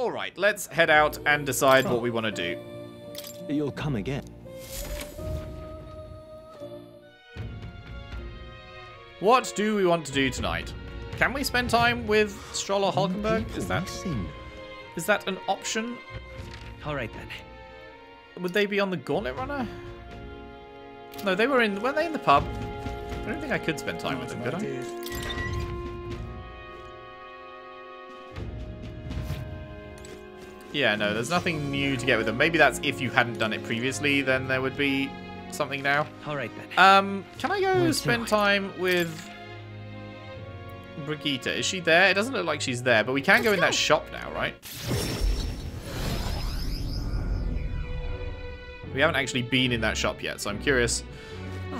All right, let's head out and decide what we want to do. You'll come again. What do we want to do tonight? Can we spend time with Stroll or Hulkenberg? Is that an option? All right then. Would they be on the Gauntlet Runner? No, they were in. Weren't they in the pub? I don't think I could spend time with them, could I? Yeah, no, there's nothing new to get with them. Maybe that's if you hadn't done it previously, then there would be something now. All right then. Can I go spend time with Brigitte? Is she there? It doesn't look like she's there, but we can go in that shop now, right? We haven't actually been in that shop yet, so I'm curious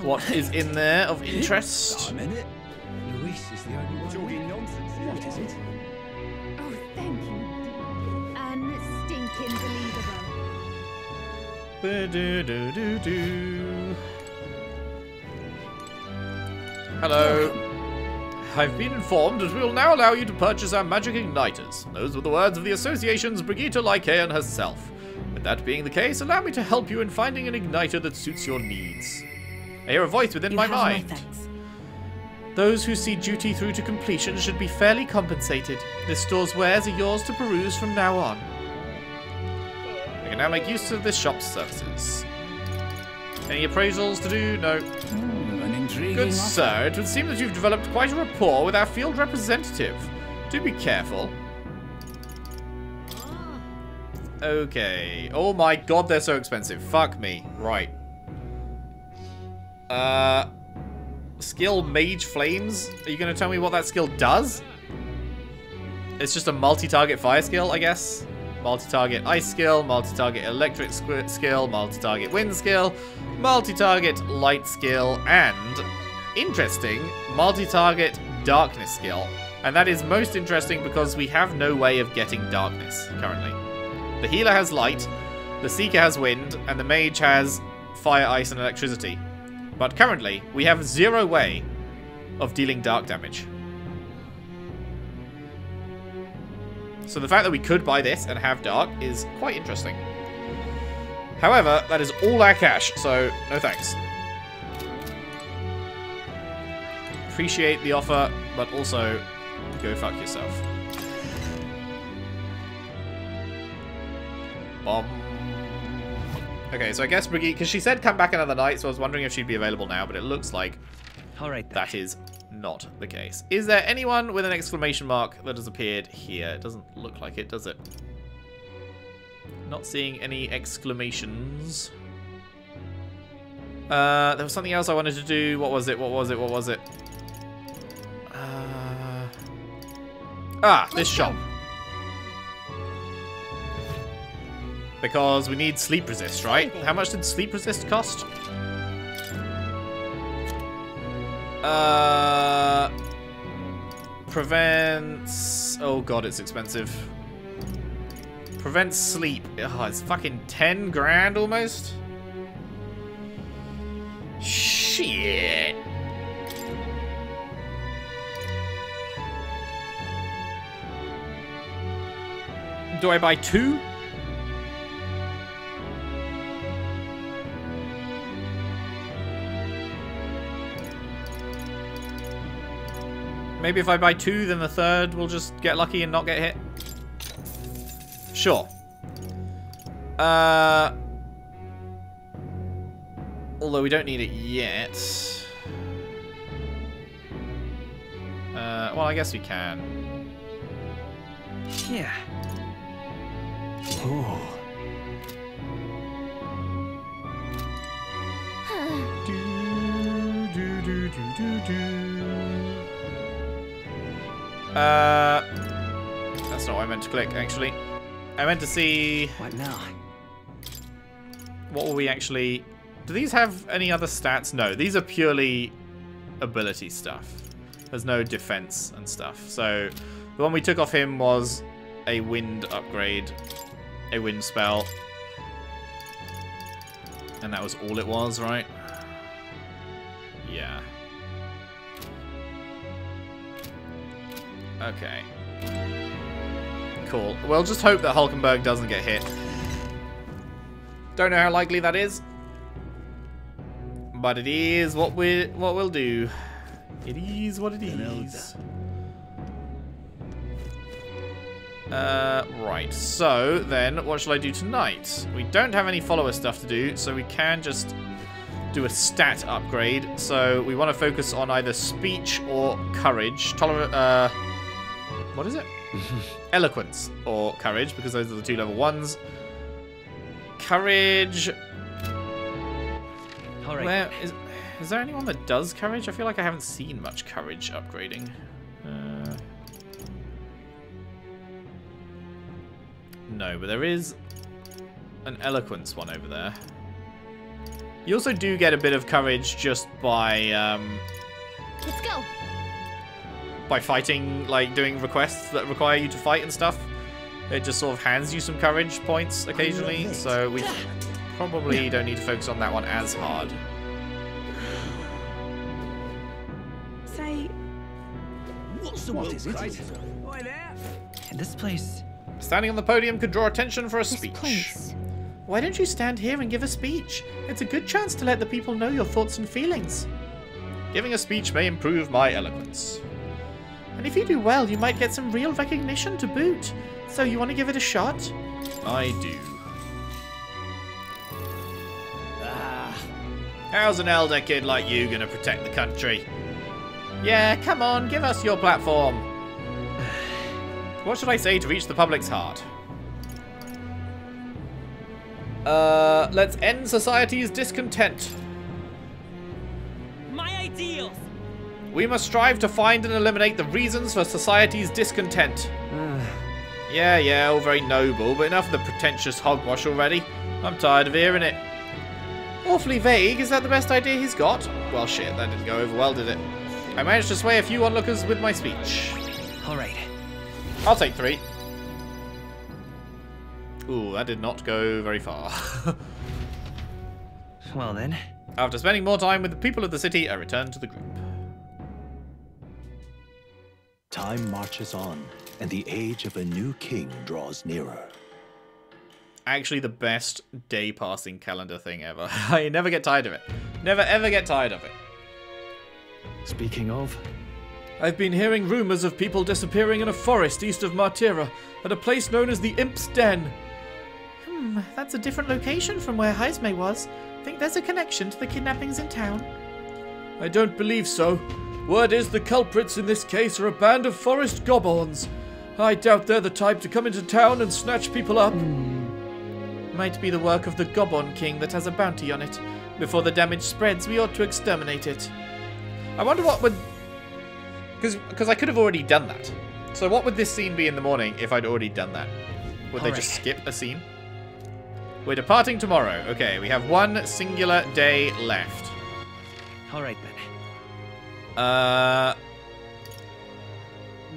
what is in there of interest. Louis is the only one. Talking nonsense. What is it? Oh, thank you. Unstinking believable. Ba-do-do-do-do. Hello. I've been informed that we will now allow you to purchase our magic igniters. Those were the words of the association's Brigitte Lycaon herself. With that being the case, allow me to help you in finding an igniter that suits your needs. I hear a voice within my mind. Those who see duty through to completion should be fairly compensated. This store's wares are yours to peruse from now on. I can now make use of this shop's services. Any appraisals to do? No. Good sir, it would seem that you've developed quite a rapport with our field representative. Do be careful. Okay. Oh my god, they're so expensive. Fuck me. Right. Skill Mage Flames? Are you going to tell me what that skill does? It's just a multi-target fire skill, I guess. Multi-target ice skill, multi-target electric skill, multi-target wind skill, multi-target light skill, and, interesting, multi-target darkness skill. And that is most interesting because we have no way of getting darkness currently. The healer has light, the seeker has wind, and the mage has fire, ice, and electricity. But currently, we have zero way of dealing dark damage. So the fact that we could buy this and have dark is quite interesting. However, that is all our cash, so no thanks. Appreciate the offer, but also go fuck yourself. Bomb. Okay, so I guess Brigitte, because she said come back another night, so I was wondering if she'd be available now, but it looks like that is not the case. Is there anyone with an exclamation mark that has appeared here? It doesn't look like it, does it? Not seeing any exclamations. There was something else I wanted to do. What was it? What was it? What was it? This shop. Because we need sleep resist, right? How much did sleep resist cost? Prevents... Oh god, it's expensive. Prevents sleep. Oh, it's fucking 10 grand almost. Shit. Do I buy two? Maybe if I buy two, then the third will just get lucky and not get hit. Sure. Although we don't need it yet. Well, I guess we can. Yeah. Oh. That's not what I meant to click, actually. I meant to see... What now? What will we actually... Do these have any other stats? No, these are purely ability stuff. There's no defense and stuff. So, the one we took off him was a wind upgrade, a wind spell. And that was all it was, right? Yeah. Okay. cool. We'll just hope that Hulkenberg doesn't get hit. Don't know how likely that is, but it is what we'll do. It is what it is. Right, so then what shall I do tonight? We don't have any follower stuff to do, so we can just do a stat upgrade. So we want to focus on either speech or courage. What is it? Eloquence or courage, because those are the two level ones. Courage. All right. Where is there anyone that does courage? I feel like I haven't seen much courage upgrading. No, but there is an eloquence one over there. You also do get a bit of courage just by let's go. By fighting, like doing requests that require you to fight and stuff. It just sort of hands you some courage points occasionally, so we probably don't need to focus on that one as hard. Say, what is it? This place. Standing on the podium could draw attention for a speech. Place. Why don't you stand here and give a speech? It's a good chance to let the people know your thoughts and feelings. Giving a speech may improve my eloquence. And if you do well, you might get some real recognition to boot. So you want to give it a shot? I do. How's an elder kid like you gonna protect the country? Yeah, come on, give us your platform. What should I say to reach the public's heart? Let's end society's discontent. My ideals. We must strive to find and eliminate the reasons for society's discontent. Yeah, all very noble, but enough of the pretentious hogwash already. I'm tired of hearing it. Awfully vague, is that the best idea he's got? Well, shit, that didn't go over well, did it? I managed to sway a few onlookers with my speech. All right. I'll take 3. Ooh, that did not go very far. Well then. After spending more time with the people of the city, I returned to the group. Time marches on, and the age of a new king draws nearer. Actually, the best day-passing calendar thing ever. I never get tired of it. Never ever get tired of it. Speaking of... I've been hearing rumors of people disappearing in a forest east of Martira, at a place known as the Imp's Den. That's a different location from where Heismay was. Think there's a connection to the kidnappings in town? I don't believe so. Word is the culprits in this case are a band of forest goborns. I doubt they're the type to come into town and snatch people up. Might be the work of the Goborn King that has a bounty on it. Before the damage spreads, we ought to exterminate it. I wonder what would... Because I could have already done that. So what would this scene be in the morning if I'd already done that? Would they just skip a scene? We're departing tomorrow. Okay, we have one singular day left. All right, then.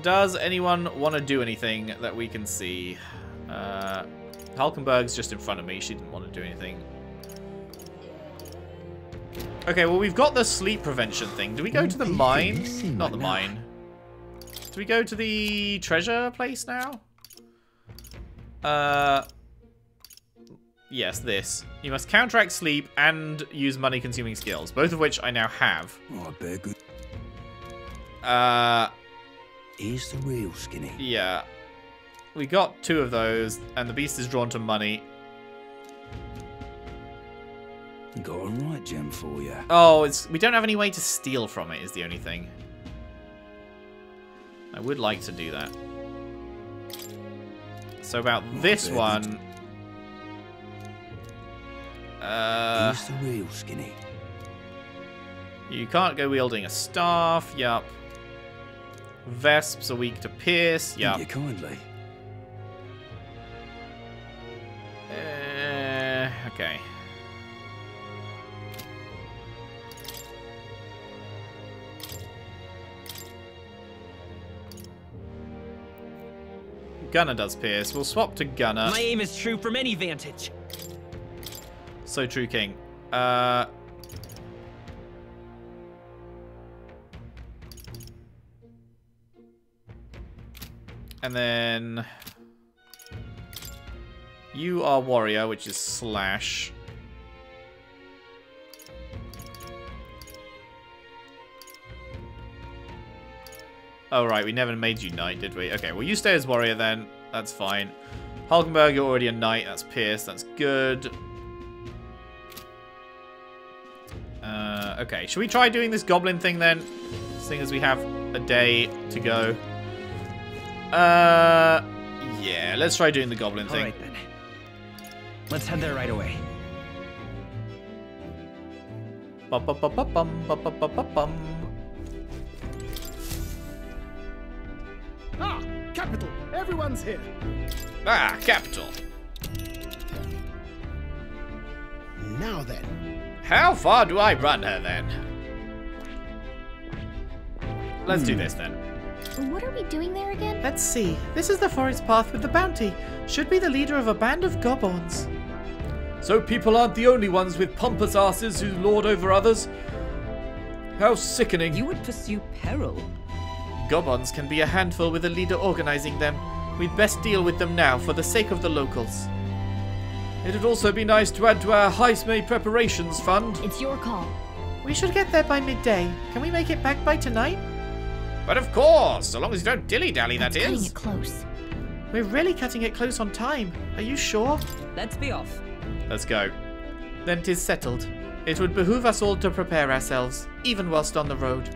Does anyone want to do anything that we can see? Hulkenberg's just in front of me. She didn't want to do anything. Okay, well, we've got the sleep prevention thing. Do we go to the mine? Not the mine. Do we go to the treasure place now? Yes, this. You must counteract sleep and use money-consuming skills, both of which I now have. Here's the real skinny. Yeah. We got 2 of those, and the beast is drawn to money. Got a right gem for you. Oh, we don't have any way to steal from it is the only thing. I would like to do that. So about this one. He's the real skinny. You can't go wielding a staff. Yup. Vesps are weak to pierce. Yup. Thank you kindly. Okay. Gunner does pierce. We'll swap to Gunner. My aim is true from any vantage. So true, King. And then You are warrior, which is slash. Oh, right, we never made you knight, did we? Okay, well, you stay as warrior then. That's fine. Hulkenberg, you're already a knight. That's Pierce. That's good. Okay, should we try doing this goblin thing then? Seeing as we have a day to go. Yeah, let's try doing the goblin thing. All right, then. Let's head there right away. Ah, capital. Everyone's here. Ah, capital. Now then. How far do I run her then? Let's do this then. What are we doing there again? Let's see. This is the forest path with the bounty. Should be the leader of a band of goborns. So people aren't the only ones with pompous asses who lord over others. How sickening. You would pursue peril. Goborns can be a handful with a leader organizing them. We'd best deal with them now for the sake of the locals. It'd also be nice to add to our Heismay preparations fund. It's your call. We should get there by midday. Can we make it back by tonight? But of course, so long as you don't dilly-dally, that is. We're cutting it close. We're really cutting it close on time. Are you sure? Let's be off. Let's go. Then 'tis settled. It would behoove us all to prepare ourselves, even whilst on the road.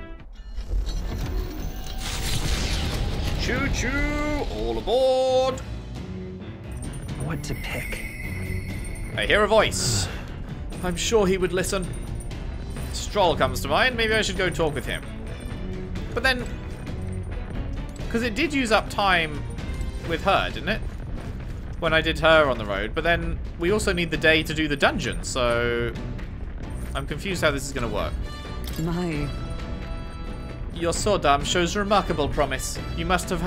Choo-choo, all aboard. What to pick? I hear a voice. I'm sure he would listen. Stroll comes to mind. Maybe I should go talk with him. But then, because it did use up time with her, didn't it? When I did her on the road. But then we also need the day to do the dungeon, so I'm confused how this is going to work. My. Your swordarm shows remarkable promise. You must have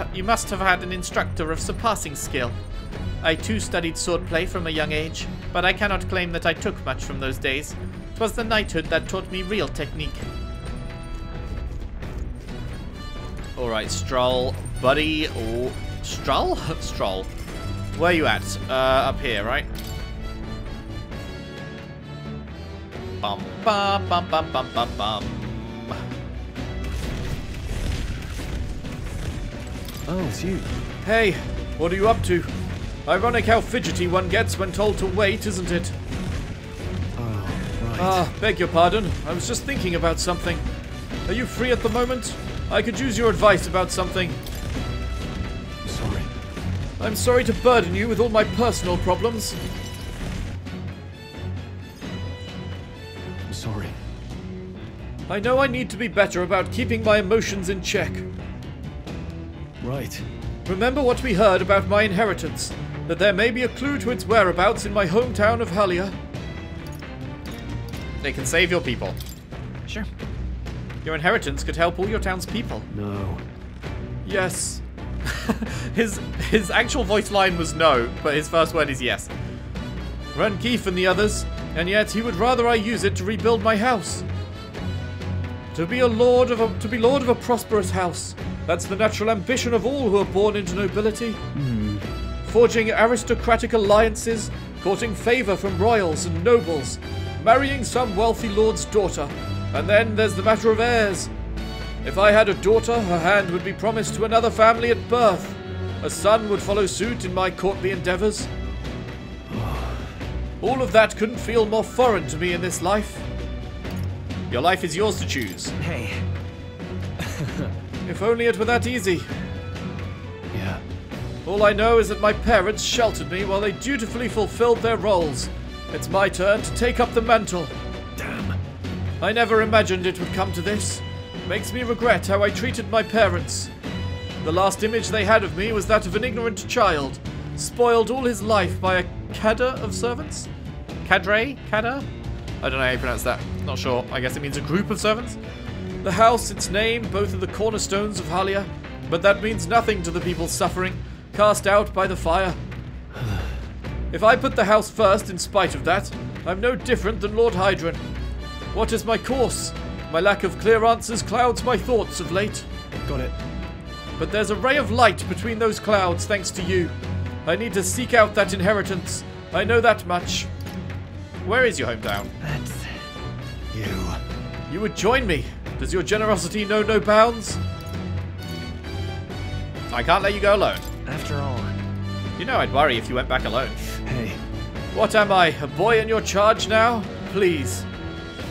had an instructor of surpassing skill. I too studied swordplay from a young age, but I cannot claim that I took much from those days. 'Twas the knighthood that taught me real technique. Alright, Stroll, buddy, or... Stroll? Stroll. Where are you at? Up here, right? Bum, bum, bum, bum, bum, bum, bum. Oh, it's you. Hey, what are you up to? Ironic how fidgety one gets when told to wait, isn't it? Oh, right. Ah, beg your pardon. I was just thinking about something. Are you free at the moment? I could use your advice about something. I'm sorry. I'm sorry to burden you with all my personal problems. I'm sorry. I know I need to be better about keeping my emotions in check. Right. Remember what we heard about my inheritance, that there may be a clue to its whereabouts in my hometown of Halia. They can save your people. Sure. Your inheritance could help all your townspeople. No. Yes. His actual voice line was no, but his first word is yes. Run Keef and the others, and yet he would rather I use it to rebuild my house. To be lord of a prosperous house. That's the natural ambition of all who are born into nobility. Forging aristocratic alliances, courting favor from royals and nobles, marrying some wealthy lord's daughter. And then there's the matter of heirs. If I had a daughter, her hand would be promised to another family at birth. A son would follow suit in my courtly endeavors. All of that couldn't feel more foreign to me in this life. Your life is yours to choose. Hey. If only it were that easy. Yeah. All I know is that my parents sheltered me while they dutifully fulfilled their roles. It's my turn to take up the mantle. I never imagined it would come to this. Makes me regret how I treated my parents. The last image they had of me was that of an ignorant child, spoiled all his life by a cadre of servants? Cadre? Cadre? I don't know how you pronounce that. Not sure. I guess it means a group of servants. The house, its name, both of the cornerstones of Halia. But that means nothing to the people suffering, cast out by the fire. If I put the house first in spite of that, I'm no different than Lord Hydran. What is my course? My lack of clear answers clouds my thoughts of late. Got it. But there's a ray of light between those clouds thanks to you. I need to seek out that inheritance. I know that much. Where is your hometown? That's you. You would join me. Does your generosity know no bounds? I can't let you go alone. After all. You know I'd worry if you went back alone. Hey. What am I, a boy in your charge now? Please.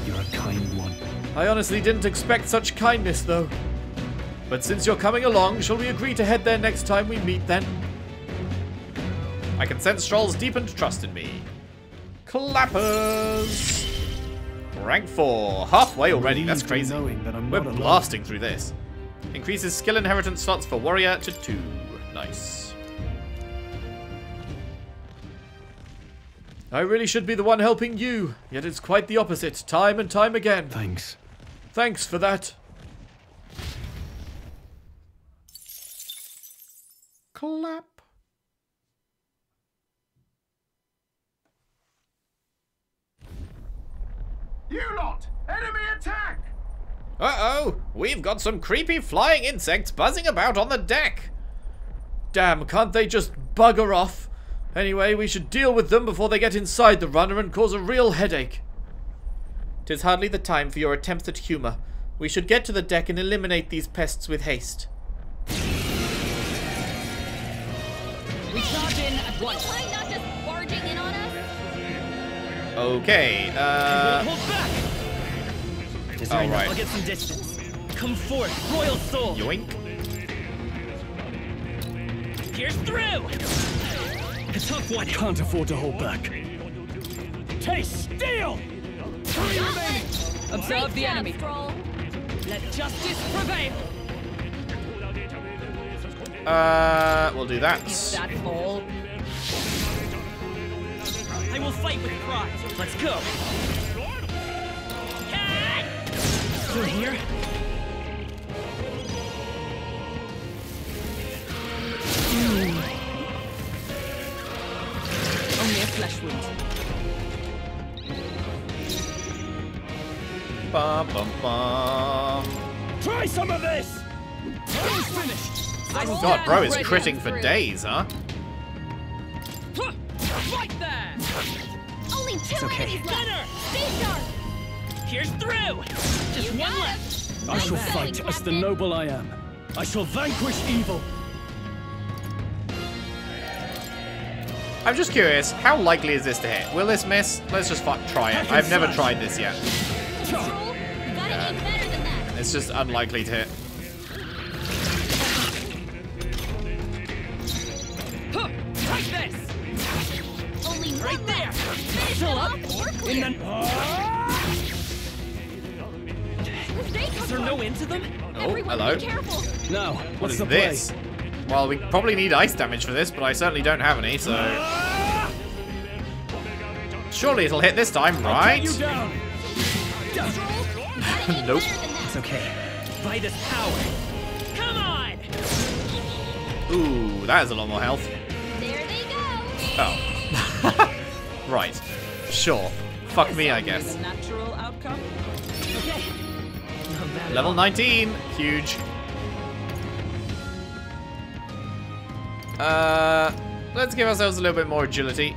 You're a kind one. I honestly didn't expect such kindness, though. But since you're coming along, shall we agree to head there next time we meet, then? I can sense Stroll's deepened trust in me. Clappers! Rank 4. Halfway already, that's crazy. We're blasting through this. Increases skill inheritance slots for warrior to 2. Nice. I really should be the one helping you, yet it's quite the opposite, time and time again. Thanks. Thanks for that. Clap. You lot! Enemy attack! Uh-oh! We've got some creepy flying insects buzzing about on the deck! Damn, can't they just bugger off? Anyway, we should deal with them before they get inside the runner and cause a real headache. 'Tis hardly the time for your attempts at humour. We should get to the deck and eliminate these pests with haste. We charge in at once. Why not just barging in on us? Okay, hold back. Is there enough? Right. I'll get some distance. Come forth, royal soul. Yoink. Here's through. A tough one. Can't afford to hold back. Taste steel. 3 remaining. Observe the enemy. Stroll. Let justice prevail. We'll do that. Is that all? I will fight with pride. Let's go. Still here? Only a flesh wound. Bum bum bum. Try some of this. Finished. God, bro is critting for days, huh? Right there! Only 2 enemies left! Stay sharp! Here's through! Just 1 left! I shall fight as the noble I am. I shall vanquish evil. I'm just curious, how likely is this to hit? Will this miss? Let's just try it. I've never tried this yet. Yeah. It's just unlikely to hit. Take this! Right there! Fill up! In the... Is there no end to them? Oh, everyone, hello. No. What is this? Play? Well, we probably need ice damage for this, but I certainly don't have any, so... Surely it'll hit this time, right? You down. Nope. It's okay. By this power. Come on! Ooh, that is a lot more health. There they go! Oh. Right. Sure. Fuck me, I guess. Level 19. Huge. Let's give ourselves a little bit more agility.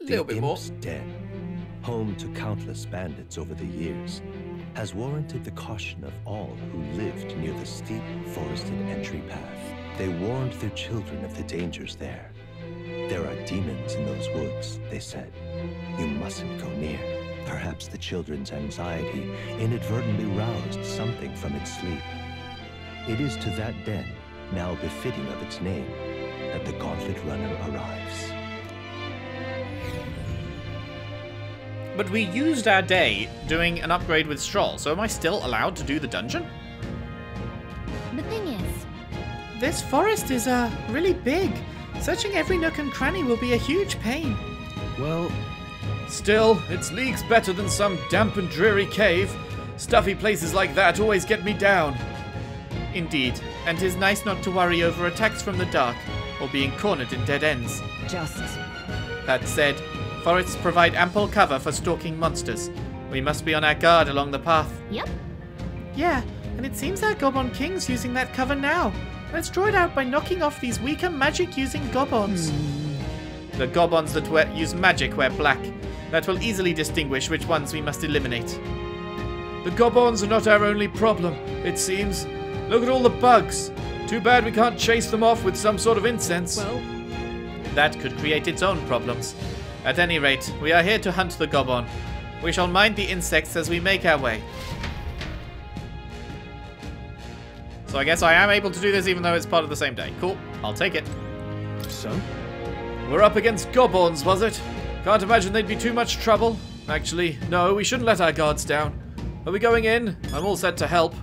A little bit more. The Imp's Den, home to countless bandits over the years, has warranted the caution of all who lived near the steep, forested entry path. They warned their children of the dangers there. There are demons in those woods, they said. You mustn't go near. Perhaps the children's anxiety inadvertently roused something from its sleep. It is to that den, now befitting of its name, that the Gauntlet Runner arrives. But we used our day doing an upgrade with Stroll, so am I still allowed to do the dungeon? The thing is... This forest is, really big. Searching every nook and cranny will be a huge pain. Well... Still, it's leagues better than some damp and dreary cave. Stuffy places like that always get me down. Indeed, and 'tis nice not to worry over attacks from the dark, or being cornered in dead ends. Just... That said, forests provide ample cover for stalking monsters. We must be on our guard along the path. Yep. Yeah, and it seems that Goborn King's using that cover now. Let's draw it out by knocking off these weaker magic-using Goborns. The Goborns that use magic wear black. That will easily distinguish which ones we must eliminate. The Goborns are not our only problem, it seems. Look at all the bugs. Too bad we can't chase them off with some sort of incense. Well, that could create its own problems. At any rate, we are here to hunt the Goborn. We shall mind the insects as we make our way. So I guess I am able to do this even though it's part of the same day. Cool, I'll take it. So? We're up against Goborns, was it? Can't imagine they'd be too much trouble. Actually, no, we shouldn't let our guards down. Are we going in? I'm all set to help.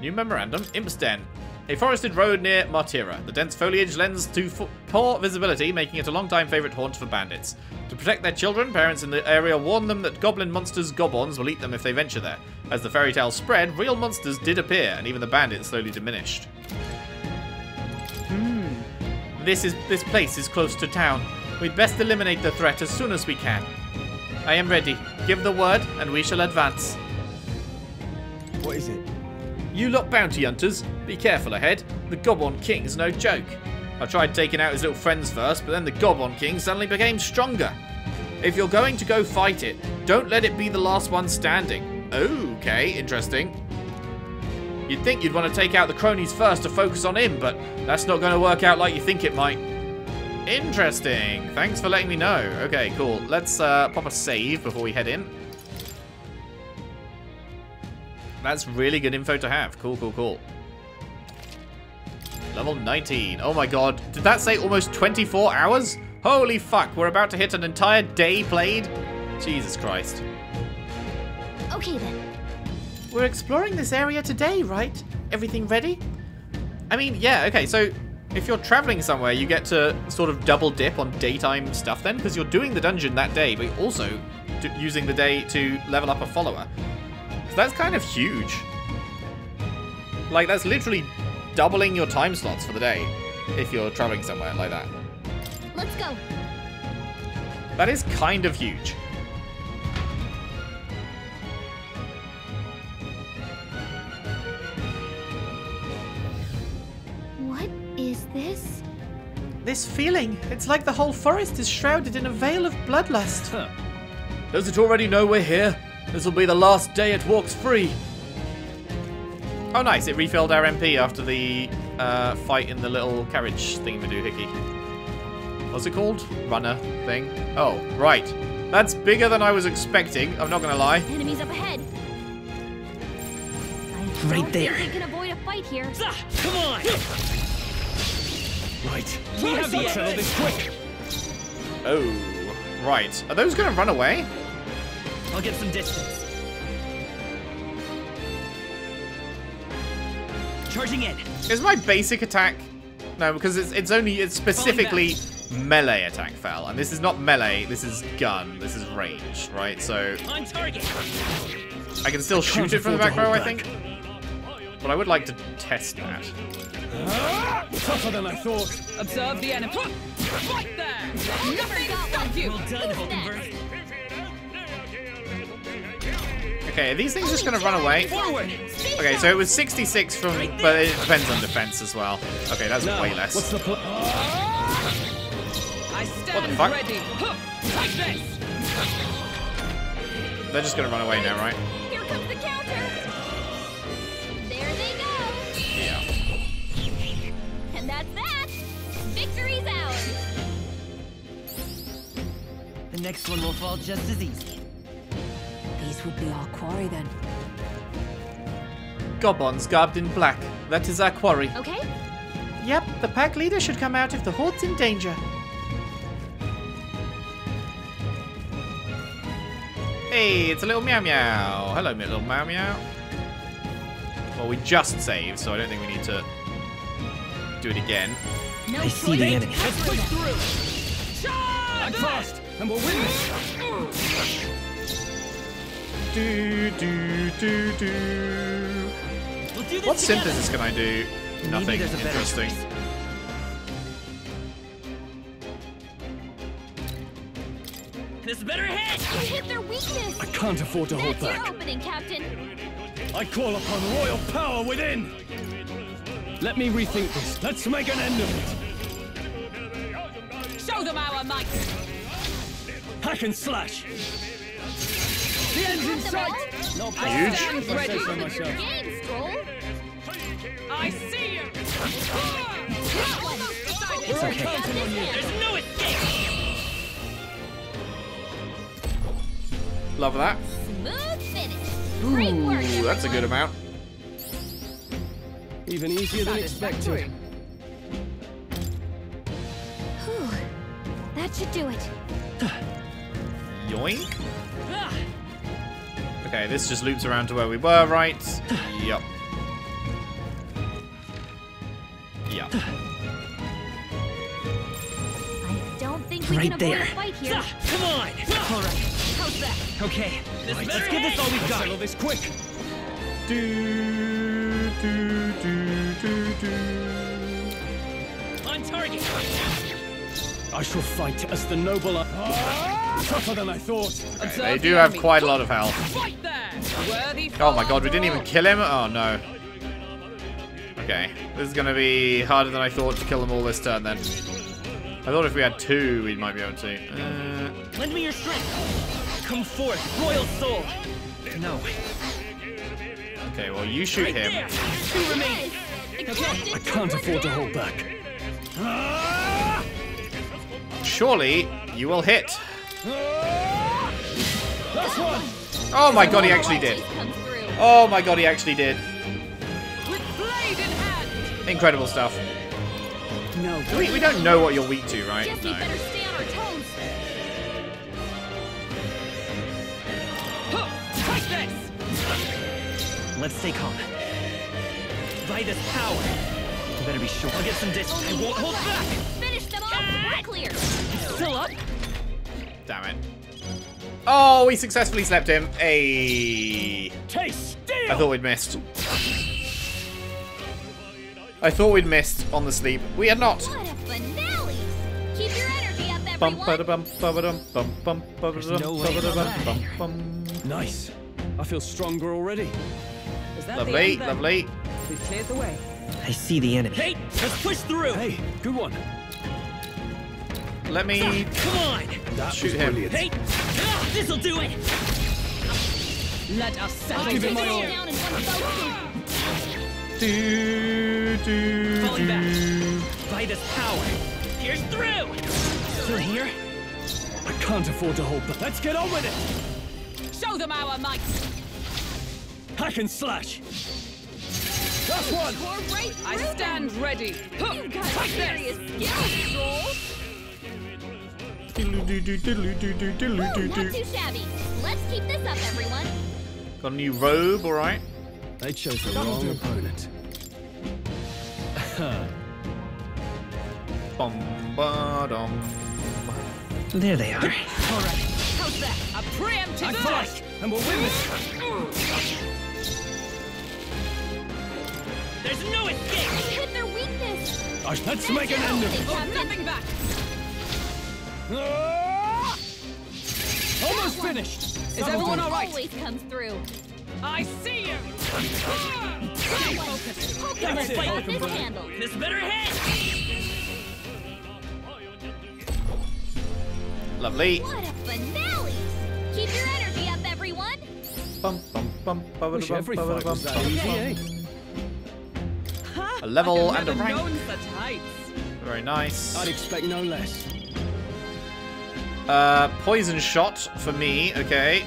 New memorandum, Imp's Den. A forested road near Martira. The dense foliage lends to poor visibility, making it a long-time favourite haunt for bandits. To protect their children, parents in the area warn them that goblin monsters, Goborns, will eat them if they venture there. As the fairy tale spread, real monsters did appear, and even the bandits slowly diminished. This place is close to town. We'd best eliminate the threat as soon as we can. I am ready. Give the word, and we shall advance. What is it? You lot bounty hunters, be careful ahead. The Goborn King's no joke. I tried taking out his little friends first, but then the Goborn King suddenly became stronger. If you're going to go fight it, don't let it be the last one standing. Okay, interesting. You'd think you'd want to take out the cronies first to focus on him, but that's not going to work out like you think it might. Interesting. Thanks for letting me know. Okay, cool. Let's pop a save before we head in. That's really good info to have. Cool, cool, cool. Level 19. Oh my god. Did that say almost 24 hours? Holy fuck. We're about to hit an entire day played. Jesus Christ. Okay then. We're exploring this area today, right? Everything ready? I mean, yeah, okay, so... if you're traveling somewhere, you get to sort of double dip on daytime stuff then, because you're doing the dungeon that day, but you're also using the day to level up a follower. So that's kind of huge. Like, that's literally doubling your time slots for the day if you're traveling somewhere like that. Let's go. That is kind of huge. This feeling, it's like the whole forest is shrouded in a veil of bloodlust. Huh. Does it already know we're here? This will be the last day it walks free. Oh nice, it refilled our MP after the fight in the little carriage thingy-ma-doo-hicky. What's it called? Runner thing? Oh, right. That's bigger than I was expecting, I'm not gonna lie. Enemies up ahead. Right there. We can avoid a fight here. Come on! Right. We have the settle this quick. Oh, right. Are those going to run away? I'll get some distance. Charging in. Is my basic attack? No, because it's specifically melee attack fell, and this is not melee. This is gun. This is range, right? So on target. I can still shoot it from the back row, I think. But I would like to test that. Tougher than I thought. Observe the enemy. Right there! Nothing stopped you! Well done, Hulkenberg. Okay, are these things just going to run away? Forward. Okay, so it was 66 from... but it depends on defense as well. Okay, that's way less. What's the what the fuck? Ready. Like this. They're just going to run away now, right? Here comes the counter! That's that! Victory's ours! The next one will fall just as easy. These will be our quarry then. Goborns garbed in black. That is our quarry. Okay? Yep, the pack leader should come out if the horde's in danger. Hey, it's a little meow meow. Hello, little meow meow. Well, we just saved, so I don't think we need to... do it again. No, I see the enemy. Let's push through. I'm fast, and we'll win this. We'll do this what together. Synthesis can I do? Nothing interesting. Choice. This better hit. You hit their weakness. I can't afford to hold back. That's your opening, Captain. I call upon royal power within! Let me rethink this. Let's make an end of it! Show them our might! Hack and slash! The end's in sight! Not bad. Huge. I say so myself. I see you! We're all counting on you! There's no escape! Love that. Smooth finish. Great work. Ooh, that's a good amount. Even easier than expected. Whew. That should do it. Yoink. Okay, this just loops around to where we were, right? Yup. Yup. I don't think we can avoid a fight here. Come on! Alright. How's that? Okay. Let's get this all we've got. Settle this quick. On target. I shall fight as the noble are tougher than I thought. Okay, they do have quite a lot of health. Oh my god, we didn't even kill him? Oh no. Okay, this is gonna be harder than I thought to kill them all this turn then. I thought if we had two, we might be able to. Lend me your strength. Come forth, royal soul. No. Okay, well you shoot him. Two remain. I can't afford to hold back. Surely you will hit. Oh my god, he actually did. Oh my god, he actually did. Incredible stuff. We don't know what you're weak to, right? No. Let's stay calm. By this power. You better be sure. I'll get some distance. I won't hold back. Finish them off. We're clear. Still up. Damn it. Oh, we successfully slept him. Hey. Taste. I thought we'd missed. I thought we'd missed on the sleep. We had not. What a finale. Keep your energy up, everyone. Nice. I feel stronger already. Lovely, lovely. We've cleared the way. I see the enemy. Hey, let's push through. Hey, good one. Let me shoot him. Hey, this'll do it. Let us settle down in one focus. Falling back. By this power. Here's through. Still here? I can't afford to hold, but let's get on with it. Show them our might. Hack and slash. That's one. Right, I stand ready. You've got serious skills, not too shabby. Let's keep this up, everyone. Got a new robe, all right. They chose the wrong opponent. There they are. All right. How's that? A preemptive attack, and we'll win this. There's no escape! I hit their weakness! Let's make an end of it! Hold nothing back! Almost finished! Is everyone alright? Always comes through. I see you! Focus! That's it! Got this handle! This better hit! Lovely! What a finale! Keep your energy up, everyone! Wish every fight was that easy, eh? A level and a rank. Very nice. I'd expect no less. Poison shot for me. Okay.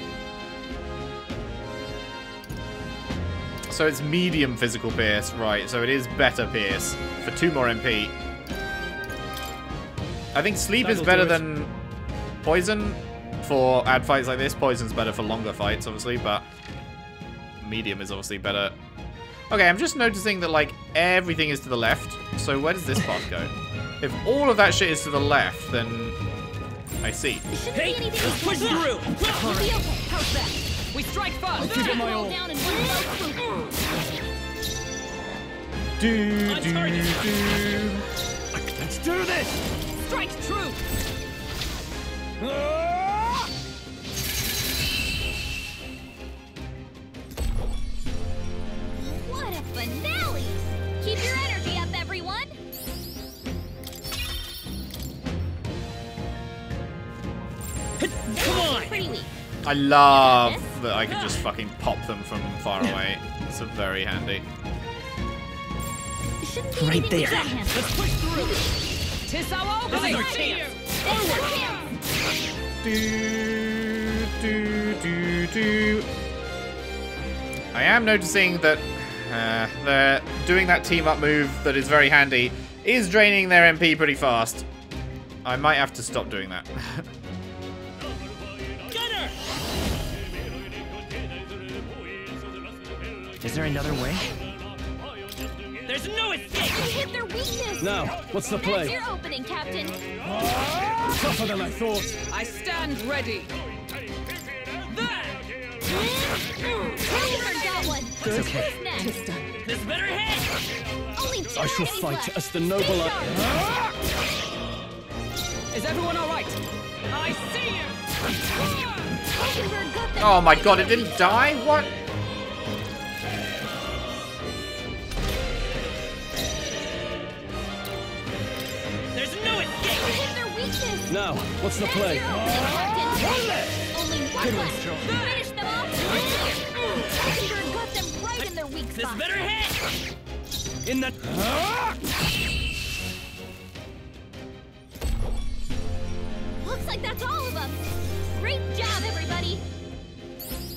So it's medium physical pierce, right? So it is better pierce for 2 more MP. I think sleep is better than poison for ad fights like this. Poison's better for longer fights, obviously, but medium is obviously better. Okay, I'm just noticing that, like, everything is to the left. So where does this part go? If all of that shit is to the left, then... I see. Hey, let's push through! How's that? We strike first! Keep it my all. Let's do this! Strike true! I love that I can just fucking pop them from far away. It's very handy. Right there. Let's push through. This is our chance. I am noticing that they're doing that team up move that is very handy is draining their MP pretty fast. I might have to stop doing that. Is there another way? There's no escape! I hit their weakness! Now, what's the play? That's your opening, Captain! Oh, tougher than I thought! I stand ready! There! Tell that one! Who's okay. Next? This better hit! Only two I shall fight left. As the noble... Is everyone alright? I see you! Oh my god, it didn't die? What? Now, what's the play? Finish them off. Hulkenberg got them right in their weak spot. This better hit. In the looks like that's all of them. Great job, everybody.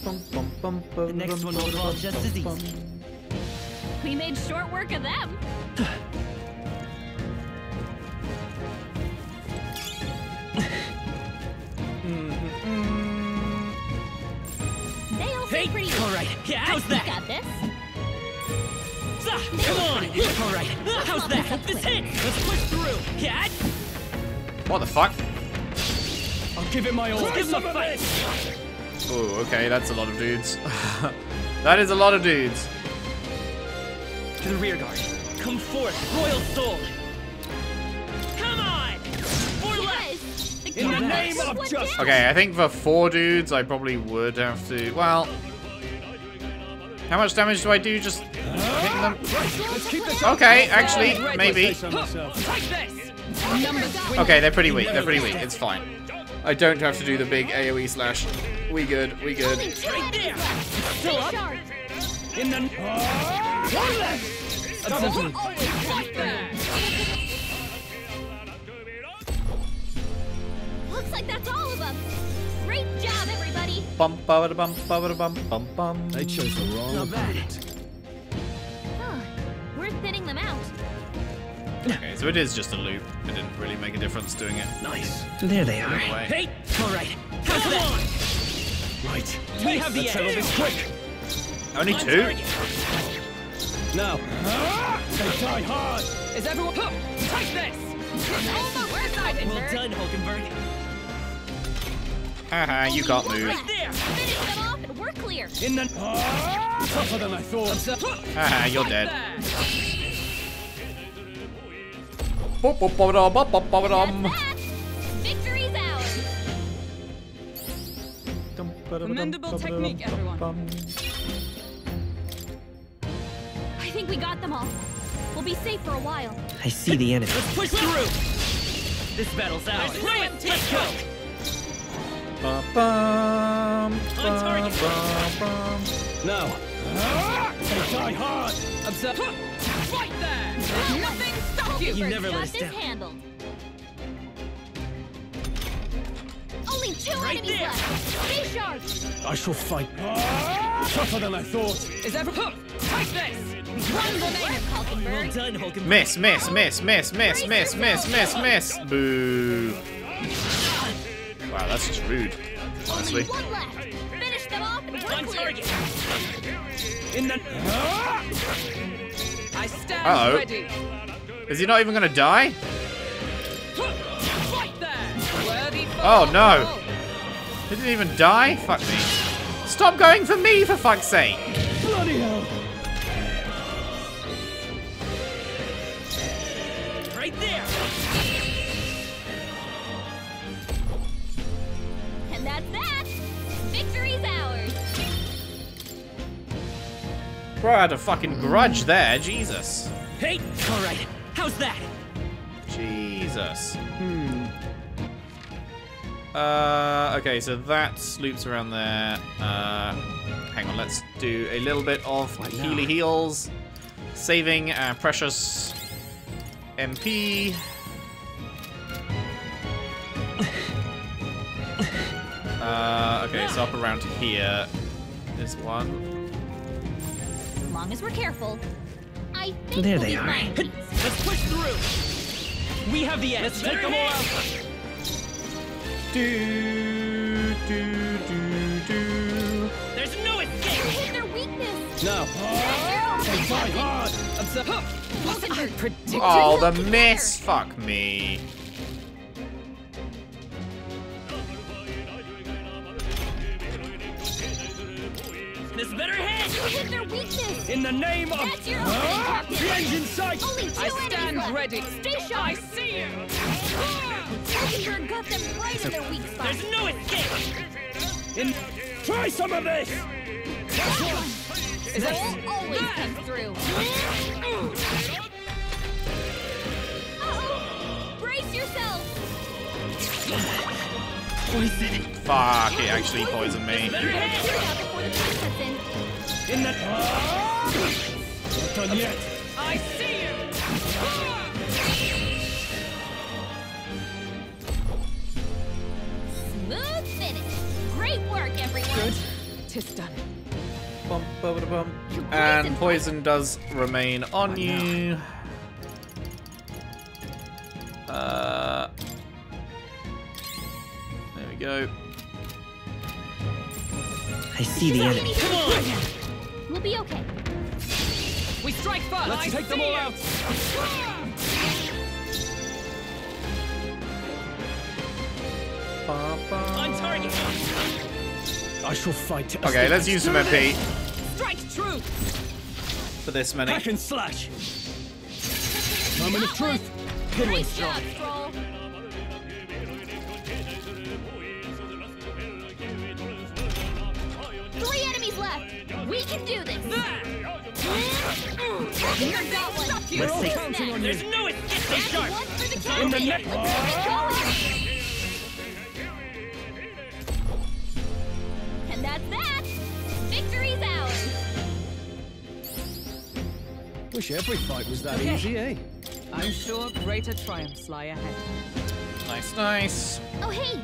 The next one will fall just as easy. We made short work of them. Alright, how's that? Got this. Come on! Alright, how's that? This hit! Let's push through! Cat! What the fuck? I'll give it my all. Give my fight! Oh, okay, that's a lot of dudes. That is a lot of dudes. To the rear guard. Come forth, Royal Soul! Come on! Four left! In the name of justice! Okay, I think for four dudes, I probably would have to. Well. How much damage do I do just hitting them? Okay, actually, maybe. Okay, they're pretty weak. They're pretty weak. It's fine. I don't have to do the big AoE slash. We good. We good. Looks like that's all of them. Great job, everybody! Bump, bada bump, bada bump, bump, bump. They chose the wrong opponent. Huh. We're thinning them out. Okay, so it is just a loop. It didn't really make a difference doing it. Nice. There they are. Hey! All right. Come on! Right. We have the end. Quick. Only two? No. They die hard. Is everyone? Take this. Well done, Hulkenberg. Haha, you got moved. Tougher than I thought. Haha, you're dead. Victory's ours. Commendable technique, everyone. I think we got them all. We'll be safe for a while. I see the enemy. Let's push through. This battle's ours. Let's go. Bum, bum, on target. Bum, bum. No. They die hard. Upset. Fight there. Nothing stops you. You never let us down. Only two enemies left. Stay sharp. I shall fight. Tougher than I thought. Is everyone? Take this. One remaining, Hulkenberg. Well done, Hulkenberg. Miss, miss, miss, miss, miss, miss, miss, miss, miss. Boo. Wow, that's just rude, honestly. One left. Finish them off and we're clear. In the... I stand ready. Is he not even going to die? Oh, no. He didn't even die? Fuck me. Stop going for me, for fuck's sake. Bloody hell. Right there. Bro, I had a fucking grudge there, Jesus. Hey, all right, how's that? Jesus. Okay, so that loops around there. Hang on, let's do a little bit of Healy Heals. Saving our precious MP. Okay, so up around here is one. As long as we're careful, I think there they are. Let's push through. We have the edge. Let's take them all out. There's no escape! I hate their weakness! No. Oh, the miss! Fuck me. This better hit! You hit their weakness! In the name of... That's your change in sight! I stand ready! Stay sharp! I see you! Hulkenberg got them right in their weak spot! There's no escape! Try some of this! Is that... always comes through! Uh-oh! Brace yourself! Poison. Fuck, it actually poisoned me. In the done yet. I see you. Smooth finish. Great work, everyone. Good. 'Tis done. Bump, bump, bump. And poison does remain on you. Go. I see the enemy. Come on. We'll be okay. We strike first. Let's take them all out. On target. I shall fight. Okay, let's use some MP. Strike true. For this many. Hack and slash. Moment of truth. Great job, Stroll. We can do this! There's no escape! And that's that! Victory's ours! Wish every fight was that easy, eh? I'm sure greater triumphs lie ahead. Nice, nice! Oh, hey!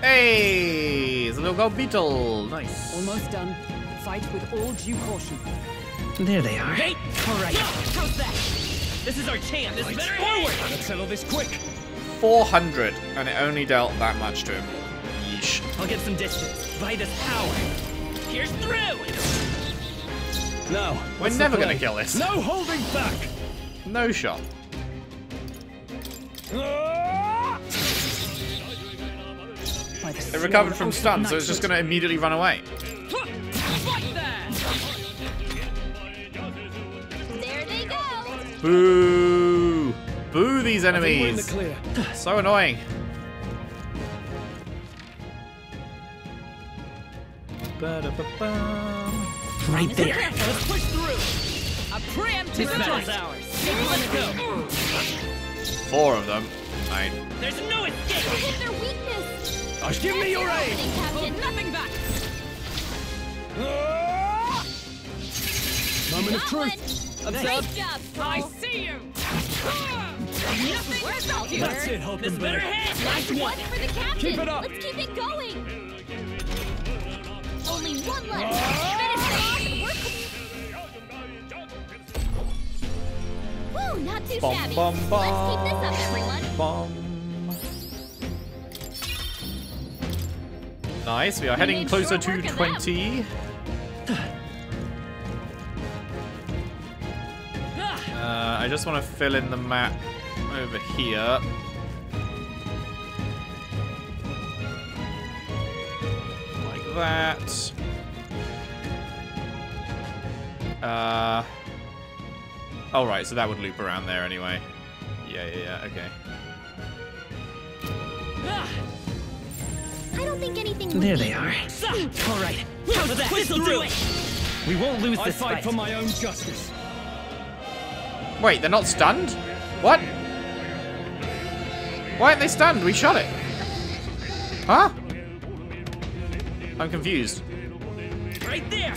Hey, it's a little gold beetle. Nice. Almost done. Fight with all due caution. There they are. Hey, all right. How's that? This is our chance. This better forward. Let's settle this quick. 400, and it only dealt that much to him. Yeesh. I'll get some distance. By this power. Here's through. No. We're never gonna kill this. No holding back. No shot. It recovered from stun, so it's just gonna immediately run away. There they go. Boo! Boo these enemies! So annoying. Right there. Let's push through. A preemptive ours. Let's go. 4 of them. Right. There's no escape. Hit their weakness. Give me your aid! Hold nothing back! Moment of truth! Observe! I see you! Nothing's out here! That's it, Hulkenberg! This better hit! Last one for the captain! Keep it up! Let's keep it going! Only one left! Woo! Not too shabby! Let's keep this up, everyone! Nice, we are heading closer to 20. I just want to fill in the map over here. Like that. Alright, so that would loop around there anyway. Yeah, okay. I don't think anything will there they are. All right. How's that? This'll do it. We won't lose this fight. I fight for my own justice. Wait, they're not stunned? What? Why aren't they stunned? We shot it. Huh? I'm confused. Right there.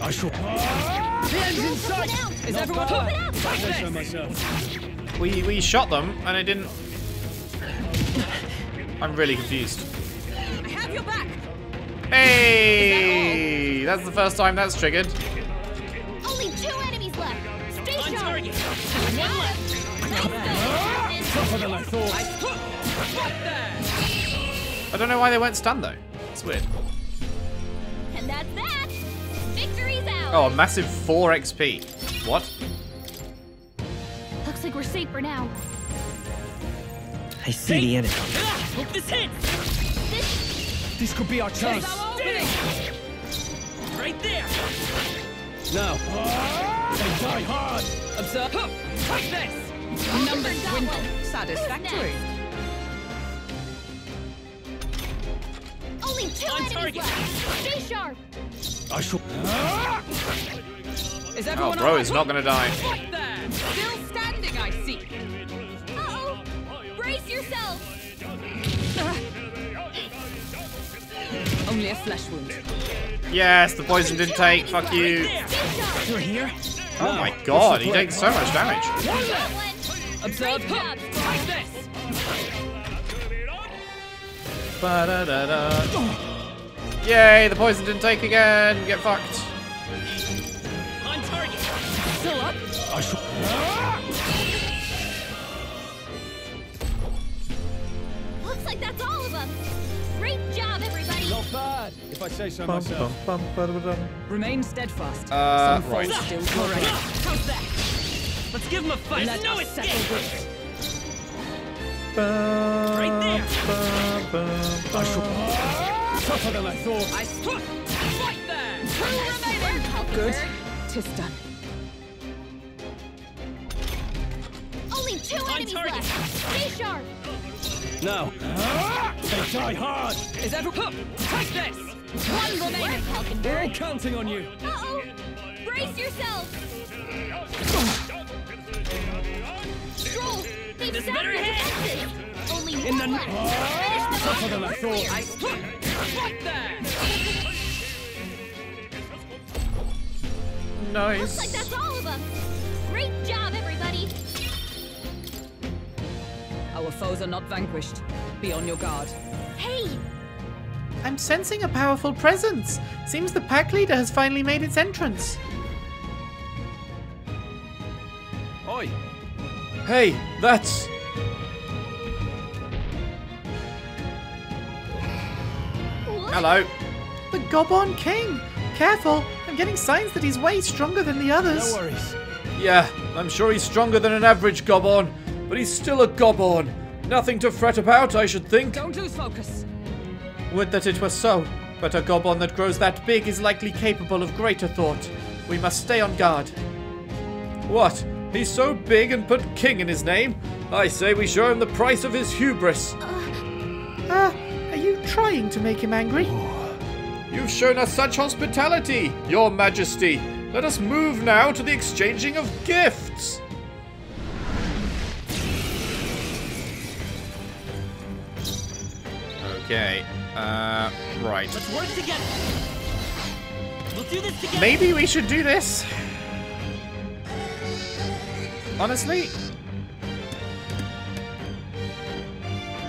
I shall. Hands inside. Is everyone up? We shot them and I didn't. I'm really confused. I have your back. Hey, that's the first time that's triggered. Only two enemies left. Stay sharp. One left. Tougher than I thought. I don't know why they weren't stunned though. It's weird. And that's that. Victory's out. Oh, a massive 4 XP. What? Looks like we're safe for now. I see the enemy. Hope this hits. This could be our chance. Right there. No. They die hard. Observe. Take this. Numbers win. Satisfactory. Only two enemies left. Stay sharp. I shall. Is everyone? Oh, bro, he's not gonna die. Still standing, I see. Uh-oh. Brace yourself. Only a flesh wound. Yes, the poison didn't take. Fuck you. You're here. Oh my god, he takes so much damage. Observe. Like this. Yay, the poison didn't take again. Get fucked. On target. Still up. Looks like that's all of us. Great job, everybody. Not bad, if I say so myself. Remain steadfast. Right. How's that? Let's give him a fight. No escape. Right there. I shall. Tougher than I thought. I struck. Right there. Who remained? Good. Tis done. Only two enemies left. Stay sharp. No. They die hard. Is everyone? Take this. One remaining. We're all counting on you. Uh-oh. Brace yourself. Stroll. They've stopped the defenses. Only one left. Finish them off earlier. I struck. Right there. Nice. Looks like that's all of us. Great job, everybody. Our foes are not vanquished. Be on your guard. Hey! I'm sensing a powerful presence. Seems the pack leader has finally made its entrance. Oi! Hey, that's... What? Hello. The Goborn King! Careful, I'm getting signs that he's way stronger than the others. No worries. Yeah, I'm sure he's stronger than an average Goborn. But he's still a Goborn. Nothing to fret about, I should think. Don't lose focus. Would that it were so. But a Goborn that grows that big is likely capable of greater thought. We must stay on guard. What? He's so big and put King in his name? I say we show him the price of his hubris. Are you trying to make him angry? You've shown us such hospitality, Your Majesty. Let us move now to the exchanging of gifts. Okay, right. Let's work together. We'll do this together. Maybe we should do this. Honestly,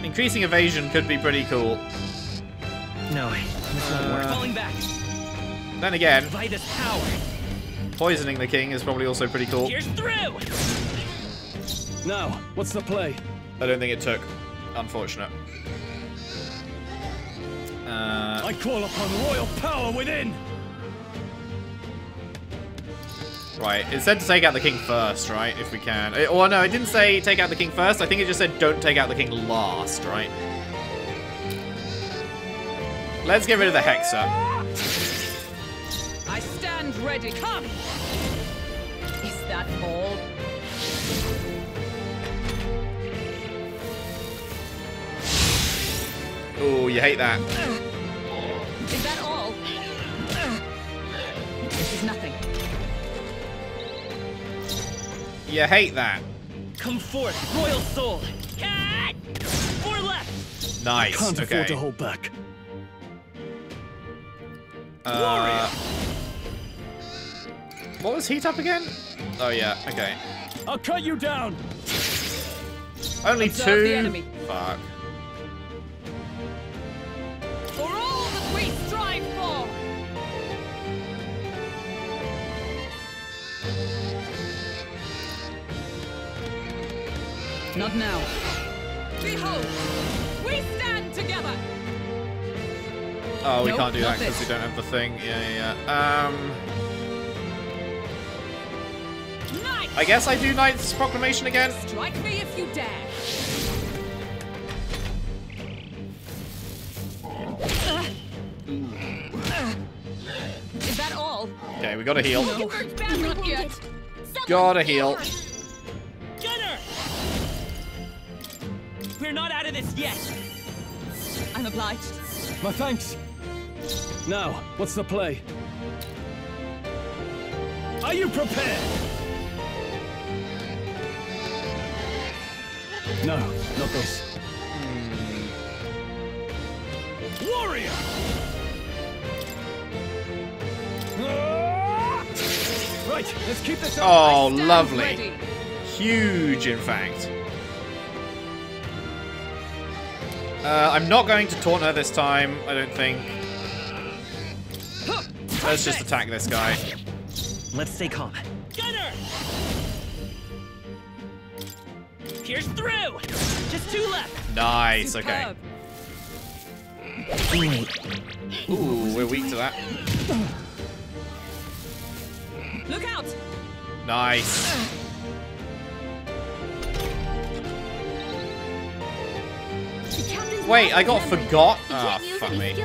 increasing evasion could be pretty cool. No, this won't work. Falling back. Then again, poisoning the king is probably also pretty cool. Here's through. Now, what's the play? I don't think it took. Unfortunate. I call upon royal power within. Right, it said to take out the king first, right? If we can. Or no, it didn't say take out the king first. I think it just said don't take out the king last, right? Let's get rid of the hexer. I stand ready. Come. Is that all? Oh, you hate that. Is that all? This is nothing. You hate that. Come forth, royal soul! Cat! Four left! Nice, I can't afford to hold back. What was heat up again? Oh yeah, okay. I'll cut you down! Only observe two? The enemy. Fuck. For all that we strive for! Not now. Behold, we stand together. Oh, we can't do that because we don't have the thing. Knights. I guess I do Knight's Proclamation again. Strike me if you dare. Is that all? Okay, we gotta heal. Not yet. Gotta heal. We're not out of this yet. I'm obliged. My thanks. Now, what's the play? Are you prepared? No, not this. Warrior! Right, let's keep this up. Oh, lovely. Ready. Huge, in fact. I'm not going to taunt her this time, I don't think. Let's just attack this guy. Let's stay calm. Gunner! Pierce through! Just two left. Nice, okay. Ooh, we're weak to that. Look out! Nice. Wait, I got forgot? Ah, oh, fuck me.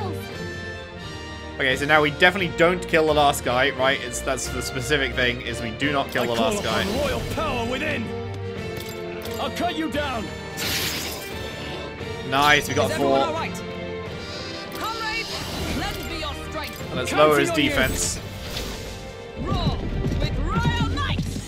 Okay, so now we definitely don't kill the last guy, right? It's that's the specific thing, is we do not kill the last guy. Royal power within. I'll cut you down. Nice, we got four. Right? Let's be your strength. And let's lower his defense. Roar with royal knights.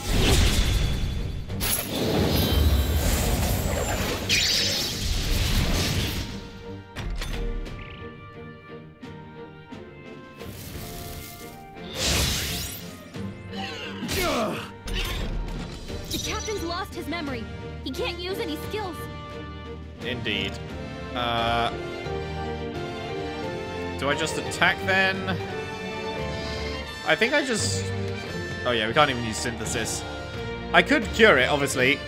His memory. He can't use any skills. Indeed. Do I just attack then? I think I just... Oh yeah, we can't even use synthesis. I could cure it, obviously.